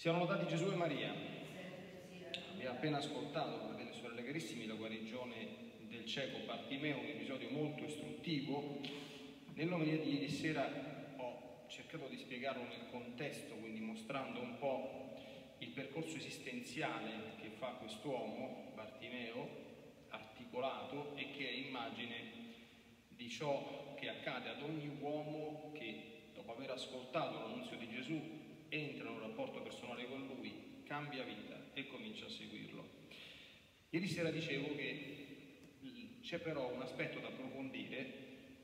Siano lodati Gesù e Maria. Abbiamo appena ascoltato, fratelli e sorelle carissimi, la guarigione del cieco Bartimeo, un episodio molto istruttivo. Nell'omelia di ieri sera ho cercato di spiegarlo nel contesto, quindi mostrando un po' il percorso esistenziale che fa quest'uomo, Bartimeo, articolato e che è immagine di ciò che accade ad ogni uomo che, dopo aver ascoltato l'annunzio di Gesù, entra in un rapporto personale con lui, cambia vita e comincia a seguirlo. Ieri sera dicevo che c'è però un aspetto da approfondire,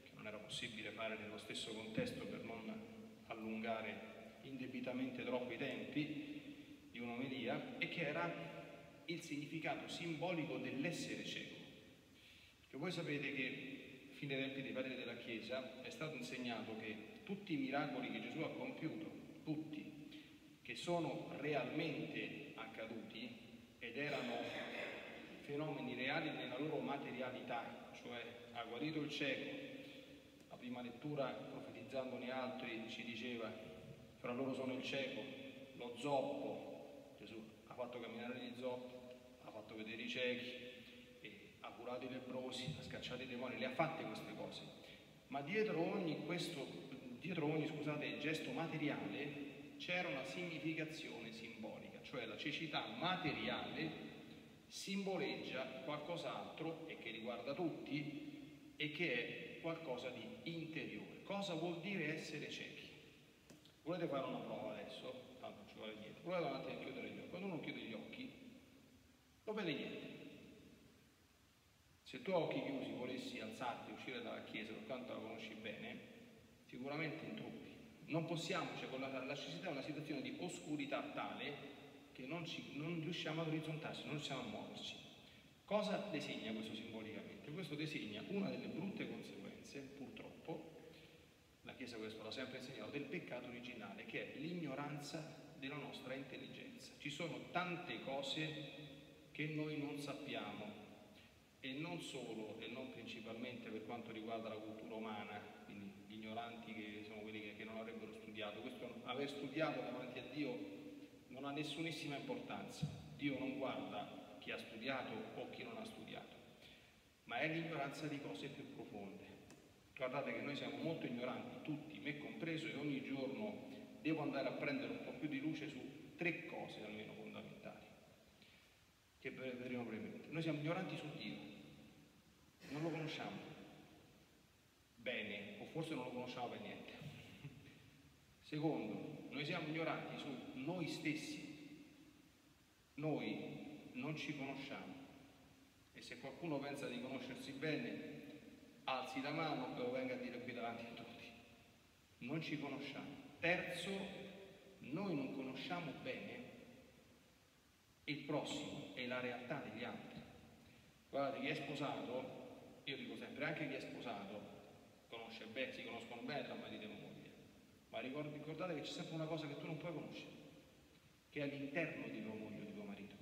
che non era possibile fare nello stesso contesto per non allungare indebitamente troppo i tempi di un'omelia, e che era il significato simbolico dell'essere cieco. Perché voi sapete che fin dai tempi dei padri della Chiesa è stato insegnato che tutti i miracoli che Gesù ha compiuto, tutti, che sono realmente accaduti ed erano fenomeni reali nella loro materialità, cioè ha guarito il cieco, la prima lettura profetizzandone altri ci diceva fra loro sono il cieco, lo zoppo, Gesù ha fatto camminare gli zoppi, ha fatto vedere i ciechi, ha curato i leprosi, ha scacciato i demoni, le ha fatte queste cose. Ma dietro ogni gesto materiale c'era una significazione simbolica, cioè la cecità materiale simboleggia qualcos'altro e che riguarda tutti e che è qualcosa di interiore. Cosa vuol dire essere ciechi? Volete fare una prova adesso? Tanto ci vuole dietro. Provate un attimo a chiudere gli occhi. Quando uno chiude gli occhi non vede niente. Se tu a occhi chiusi volessi alzarti e uscire dalla chiesa, per quanto la conosci bene, sicuramente intruppi. Non possiamo, cioè con la cecità è una situazione di oscurità tale che non riusciamo ad orizzontarci, non riusciamo a muoverci. Cosa designa questo simbolicamente? Questo designa una delle brutte conseguenze, purtroppo, la Chiesa questo l'ha sempre insegnato, del peccato originale, che è l'ignoranza della nostra intelligenza. Ci sono tante cose che noi non sappiamo, e non solo e non principalmente per quanto riguarda la cultura umana, quindi gli ignoranti che sono quelli che non avrebbero studiato. Questo aver studiato davanti a Dio non ha nessunissima importanza. Dio non guarda chi ha studiato o chi non ha studiato, ma è l'ignoranza di cose più profonde. Guardate che noi siamo molto ignoranti, tutti, me compreso, e ogni giorno devo andare a prendere un po' più di luce su tre cose almeno fondamentali che vedremo brevemente. Noi siamo ignoranti su Dio. Non lo conosciamo bene, o forse non lo conosciamo per niente. Secondo, noi siamo ignoranti su noi stessi. Noi non ci conosciamo, e se qualcuno pensa di conoscersi bene alzi la mano e lo venga a dire qui davanti a tutti. Non ci conosciamo. Terzo, noi non conosciamo bene il prossimo e la realtà degli altri. Guardate, chi è sposato, io dico sempre, anche chi è sposato conosce bene, si conoscono bene tra marito e moglie, ma ricordate che c'è sempre una cosa che tu non puoi conoscere, che è all'interno di tua moglie o di tuo marito,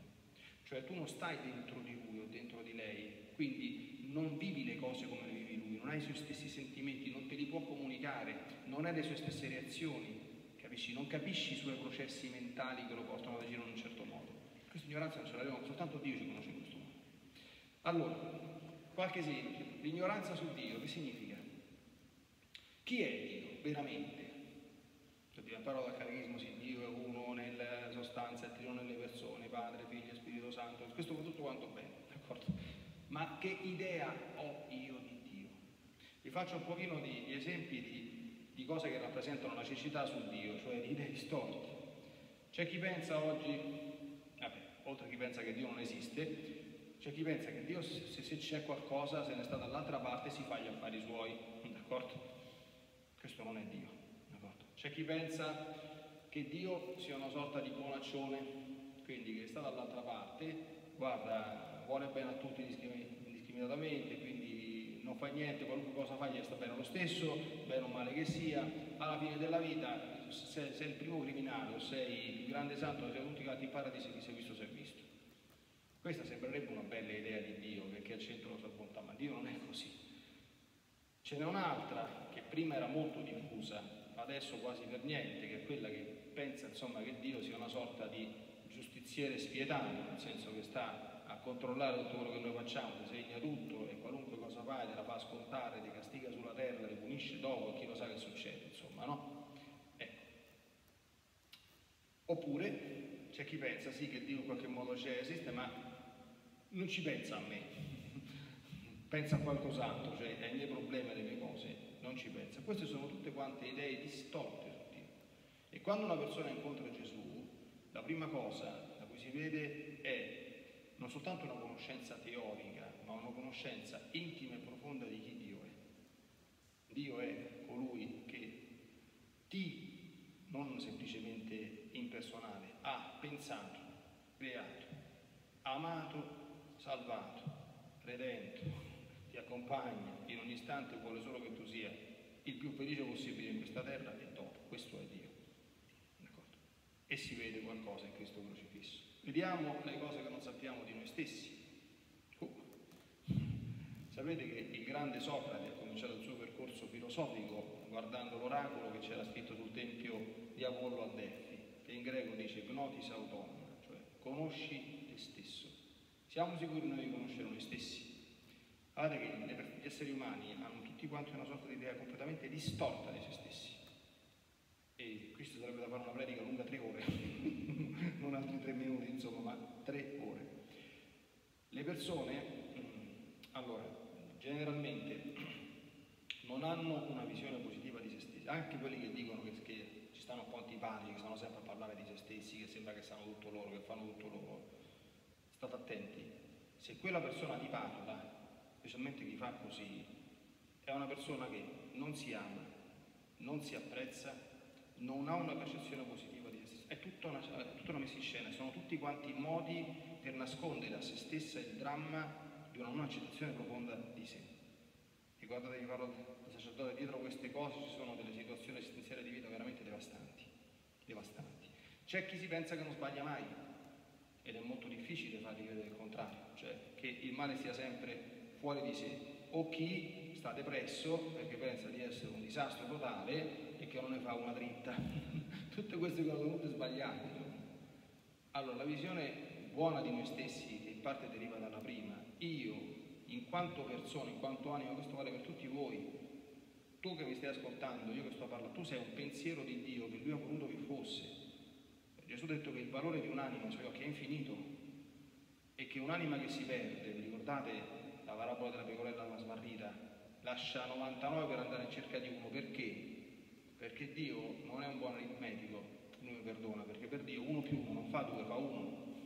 cioè tu non stai dentro di lui o dentro di lei, quindi non vivi le cose come le vivi lui, non hai i suoi stessi sentimenti, non te li può comunicare, non hai le sue stesse reazioni, capisci? Non capisci i suoi processi mentali che lo portano ad agire in un certo modo. Questa ignoranza non ce l'abbiamo, soltanto Dio ci conosce in questo modo. Allora, qualche esempio. L'ignoranza su Dio, che significa? Chi è Dio veramente? La parola del catechismo, sì, Dio è uno nella sostanza, è trino nelle persone, Padre, Figlio, Spirito Santo, questo va tutto quanto bene, d'accordo? Ma che idea ho io di Dio? Vi faccio un pochino di esempi di cose che rappresentano la cecità su Dio, cioè di idee storte. C'è chi pensa oggi, oltre a chi pensa che Dio non esiste, c'è chi pensa che Dio, se c'è qualcosa, se ne sta dall'altra parte, si fa gli affari suoi, d'accordo? Questo non è Dio, d'accordo? C'è chi pensa che Dio sia una sorta di bonaccione, quindi che sta dall'altra parte, guarda, vuole bene a tutti indiscriminatamente, quindi non fa niente, qualunque cosa fa gli sta bene lo stesso, bene o male che sia. Alla fine della vita, se sei il primo criminale o sei il grande santo, sei tutti quanti in paradiso, chi si è visto si è visto. Questa sembrerebbe una bella idea di Dio, perché al centro la sua bontà, ma Dio non è così. Ce n'è un'altra che prima era molto diffusa, adesso quasi per niente, che è quella che pensa insomma che Dio sia una sorta di giustiziere spietato, nel senso che sta a controllare tutto quello che noi facciamo, disegna tutto e qualunque cosa fai te la fa scontare, ti castiga sulla terra, ti punisce dopo e chi lo sa che succede, insomma, no? Ecco. Oppure c'è chi pensa sì che Dio in qualche modo c'è, esiste, ma non ci pensa a me. Pensa a qualcos'altro, cioè ai miei problemi, alle mie cose, non ci pensa. Queste sono tutte quante idee distorte su Dio. E quando una persona incontra Gesù, la prima cosa da cui si vede è non soltanto una conoscenza teorica, ma una conoscenza intima e profonda di chi Dio è. Dio è colui che ti, non semplicemente impersonale, ha pensato, creato, amato, salvato, redento, ti accompagna, in ogni istante vuole solo che tu sia il più felice possibile in questa terra e dopo, questo è Dio. D'accordo? E si vede qualcosa in questo crocifisso. Vediamo le cose che non sappiamo di noi stessi. Sapete che il grande Socrate ha cominciato il suo percorso filosofico guardando l'oracolo che c'era scritto sul tempio di Apollo a Delfi, che in greco dice gnotis auton, cioè conosci te stesso. Siamo sicuri noi di conoscere noi stessi. Guardate che gli esseri umani hanno tutti quanti una sorta di idea completamente distorta di se stessi. E qui si sarebbe da fare una predica lunga 3 ore, non altri 3 minuti, insomma, ma 3 ore. Le persone, allora, generalmente non hanno una visione positiva di se stessi, anche quelli che dicono che ci stanno un po' antipatici, che stanno sempre a parlare di se stessi, che sembra che sanno tutto loro, che fanno tutto loro. State attenti, se quella persona ti parla, specialmente chi fa così, è una persona che non si ama, non si apprezza, non ha una percezione positiva di se stessa, è tutta una messa in scena, sono tutti quanti modi per nascondere a se stessa il dramma di una non accettazione profonda di sé. Ricordate che parlo del sacerdote, dietro queste cose ci sono delle situazioni esistenziali di vita veramente devastanti, devastanti. C'è chi si pensa che non sbaglia mai, ed è molto difficile fargli vedere il contrario, cioè che il male sia sempre fuori di sé, o chi sta depresso perché pensa di essere un disastro totale e che non ne fa una dritta. Tutte queste cose tutte sbagliate. Allora, la visione buona di noi stessi, che in parte deriva dalla prima, io, in quanto persona, in quanto anima, questo vale per tutti voi, tu che mi stai ascoltando, io che sto parlando, tu sei un pensiero di Dio che Lui ha voluto che fosse. Gesù ha detto che il valore di un'anima, cioè, che è infinito, e che un'anima che si perde, vi ricordate? La parabola della pecorella smarrita lascia 99 per andare in cerca di uno. Perché? Perché Dio non è un buon aritmetico, Lui mi perdona, perché per Dio 1 più 1 non fa 2, fa 1,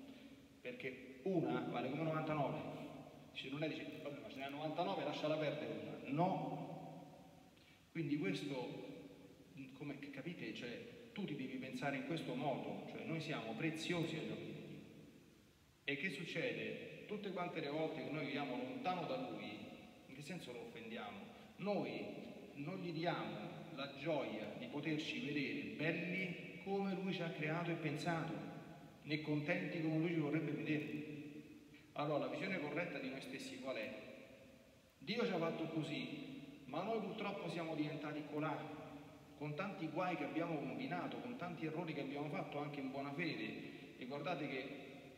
perché una vale come 99. Se non è, dice, vabbè, ma ce n'è 99, lasciala perdere una. No, quindi questo, come capite, cioè tu ti devi pensare in questo modo, cioè noi siamo preziosi agli occhi di Dio. E che succede? Tutte quante le volte che noi viviamo lontano da Lui, in che senso lo offendiamo? Noi non gli diamo la gioia di poterci vedere belli come Lui ci ha creato e pensato, né contenti come Lui ci vorrebbe vedere. Allora, la visione corretta di noi stessi qual è? Dio ci ha fatto così, ma noi purtroppo siamo diventati colà, con tanti guai che abbiamo combinato, con tanti errori che abbiamo fatto anche in buona fede. E guardate che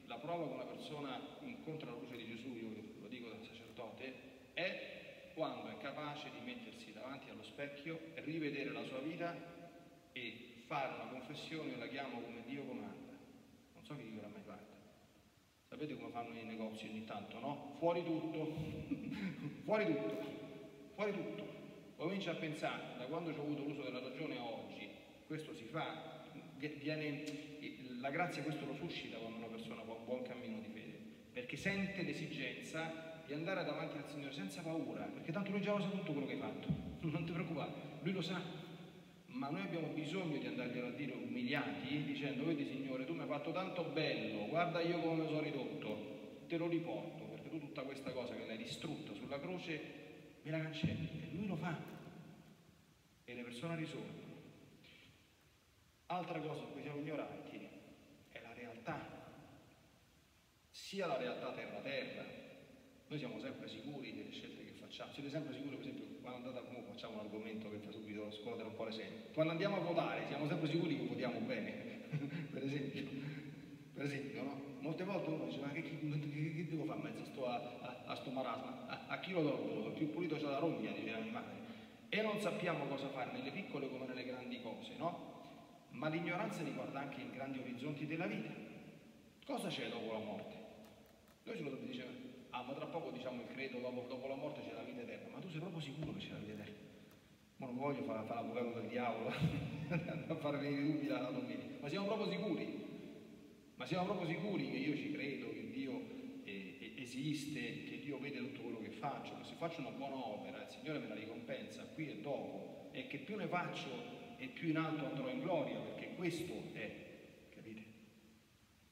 la prova che una persona incontra la luce di Gesù, io lo dico da sacerdote, è quando è capace di mettersi davanti allo specchio, rivedere la sua vita e fare una confessione, la chiamo come Dio comanda. Non so chi gliel'ha mai fatta. Sapete come fanno i negozi ogni tanto, no? Fuori tutto, fuori tutto, fuori tutto. Comincia a pensare, da quando ho avuto l'uso della ragione a oggi, questo si fa. Viene, la grazia questo lo suscita quando una persona fa un buon cammino di fede, perché sente l'esigenza di andare davanti al Signore senza paura, perché tanto Lui già lo sa tutto quello che hai fatto, non ti preoccupare, Lui lo sa, ma noi abbiamo bisogno di andarglielo a dire umiliati, dicendo: vedi Signore, tu mi hai fatto tanto bello, guarda io come lo sono ridotto, te lo riporto, perché tu tutta questa cosa che l'hai distrutta sulla croce me la cancelli. E Lui lo fa e le persone risolvono. Altra cosa su cui siamo ignoranti è la realtà, sia la realtà terra-terra, Noi siamo sempre sicuri delle scelte che facciamo. Siete sempre sicuri, per esempio, quando andate a facciamo un argomento che fa subito scuotere un po' le sedi. Quando andiamo a votare siamo sempre sicuri che votiamo bene, per esempio, no? Molte volte uno dice, ma che devo fare in mezzo a sto marasma? A chi lo do il voto? Più pulito c'è la rogna, diceva mia madre. E non sappiamo cosa fare nelle piccole come nelle grandi cose, no? Ma l'ignoranza riguarda anche i grandi orizzonti della vita. Cosa c'è dopo la morte? Noi ce lo diciamo, ma tra poco diciamo il credo, dopo la morte c'è la vita eterna. Ma tu sei proprio sicuro che c'è la vita eterna? Ma non voglio fare l'avvocato del diavolo, a far venire dubbi dalla domenica. Ma siamo proprio sicuri? Ma siamo proprio sicuri che io ci credo, che Dio esiste, che Dio vede tutto quello che faccio, che se faccio una buona opera il Signore me la ricompensa qui e dopo, e che più ne faccio e più in alto andrò in gloria, perché questo è, capite?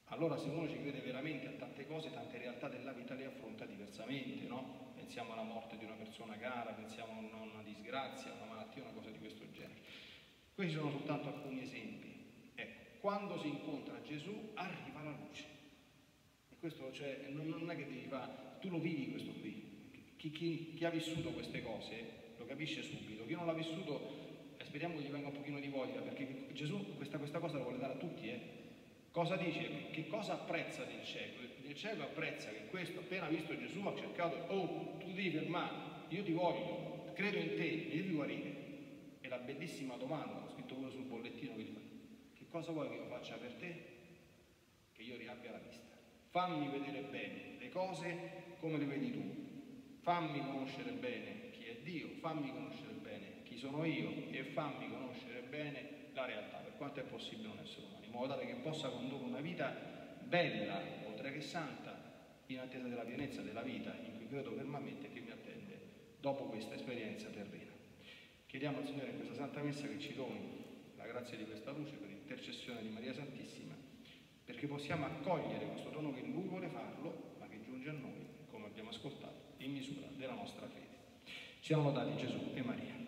Allora se uno ci crede veramente a tante cose, tante realtà della vita le affronta diversamente, no? Pensiamo alla morte di una persona cara, pensiamo a una disgrazia, a una malattia, una cosa di questo genere. Questi sono soltanto alcuni esempi. Ecco, quando si incontra Gesù arriva la luce. E questo, cioè, non è che devi fare, tu lo vivi questo qui. Chi ha vissuto queste cose lo capisce subito. Chi non l'ha vissuto, speriamo che gli venga un pochino di voglia, perché Gesù questa cosa la vuole dare a tutti, eh? Cosa dice? Che cosa apprezza del cieco? Il cieco apprezza che questo, appena visto Gesù, ha cercato, oh, tu devi fermare, io ti voglio, credo in te, devi guarire. E la bellissima domanda, ho scritto quello sul bollettino, che gli fa, che cosa vuoi che io faccia per te? Che io riabbia la vista. Fammi vedere bene le cose come le vedi tu. Fammi conoscere bene chi è Dio, fammi conoscere bene chi sono io e fammi conoscere bene la realtà, per quanto è possibile un essere umano, in modo tale che possa condurre una vita bella, oltre che santa, in attesa della pienezza della vita in cui credo fermamente che mi attende dopo questa esperienza terrena. Chiediamo al Signore in questa Santa Messa che ci doni la grazia di questa luce per intercessione di Maria Santissima, perché possiamo accogliere questo dono che Lui vuole farlo, ma che giunge a noi, come abbiamo ascoltato, in misura della nostra fede. Siamo lodati Gesù e Maria.